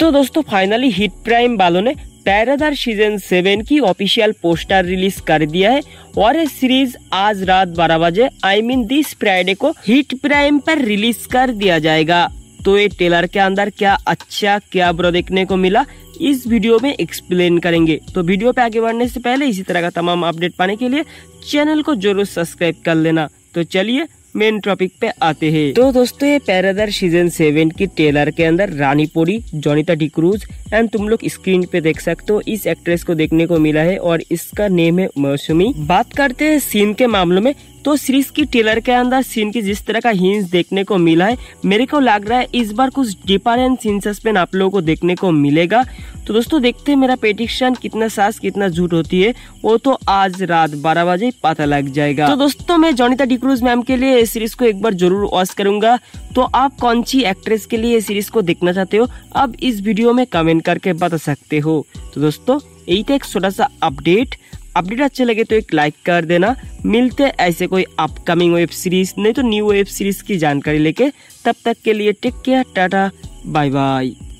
तो दोस्तों finally hit prime वालों ने पहरेदार सीजन 7 की ऑफिशियल पोस्टर रिलीज कर दिया है और ये सीरीज आज रात 12 बजे दिस फ्राइडे को हिट प्राइम पर रिलीज कर दिया जाएगा। तो ये ट्रेलर के अंदर क्या अच्छा क्या बुरा देखने को मिला इस वीडियो में एक्सप्लेन करेंगे। तो वीडियो पे आगे बढ़ने से पहले इसी तरह का तमाम अपडेट पाने के लिए चैनल को जरूर सब्सक्राइब कर लेना। तो चलिए मेन टॉपिक पे आते हैं। तो दोस्तों ये पहरेदार सीजन 7 की ट्रेलर के अंदर रानी पोरी, जोनिता डिक्रूज एंड तुम लोग स्क्रीन पे देख सकते हो इस एक्ट्रेस को देखने को मिला है और इसका नेम है मौसमी। बात करते हैं सीन के मामलों में, तो सीरीज की ट्रेलर के अंदर सीन की जिस तरह का हिंस देखने को मिला है मेरे को लग रहा है इस बार कुछ डिफरेंट हिंसेस पे आप लोगों को देखने को मिलेगा। तो दोस्तों देखते हैं मेरा प्रेडिक्शन कितना सास कितना झूठ होती है वो तो आज रात 12 बजे पता लग जाएगा। तो दोस्तों मैं जोनिता डिक्रूज मैम के लिए इस सीरीज को एक बार जरूर वॉच करूंगा। तो आप कौन सी एक्ट्रेस के लिए सीरीज को देखना चाहते हो अब इस वीडियो में कमेंट करके बता सकते हो। तो दोस्तों यही था एक छोटा सा अपडेट अच्छे लगे तो एक लाइक कर देना। मिलते हैं ऐसे कोई अपकमिंग वेब सीरीज नहीं तो न्यू वेब सीरीज की जानकारी लेके, तब तक के लिए take care, tata bye bye.